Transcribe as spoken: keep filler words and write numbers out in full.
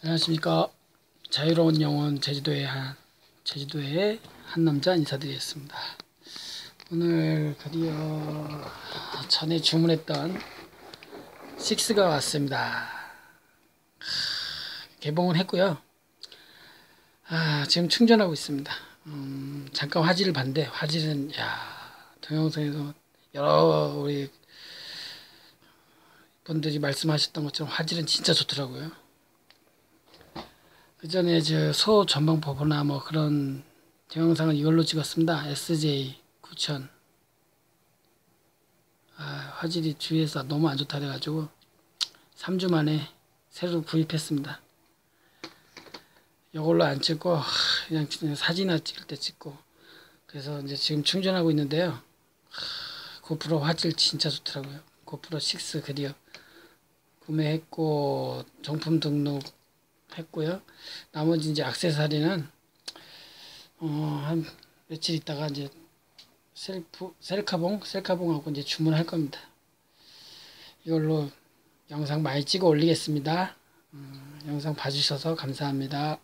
안녕하십니까. 자유로운 영혼 제주도의 한 제주도의 한 남자 인사드리겠습니다. 오늘 드디어 전에 주문했던 식스가 왔습니다. 개봉을 했고요. 아, 지금 충전하고 있습니다. 음, 잠깐 화질을 봤는데 화질은 야, 동영상에서 여러 우리 분들이 말씀하셨던 것처럼 화질은 진짜 좋더라고요. 그 전에 저 소 전방포부나 뭐 그런 동영상을 이걸로 찍었습니다. 에스제이 구천. 아, 화질이 주위에서 너무 안 좋다 그래가지고 삼 주 만에 새로 구입했습니다. 이걸로 안 찍고 그냥 사진이나 찍을 때 찍고, 그래서 이제 지금 충전하고 있는데요. 고프로 화질 진짜 좋더라고요. 고프로 육 드디어 구매했고 정품 등록했고요. 나머지 이제 액세서리는 어, 한 며칠 있다가 이제 셀프 셀카봉 셀카봉하고 이제 주문할 겁니다. 이걸로 영상 많이 찍어 올리겠습니다. 음, 영상 봐주셔서 감사합니다.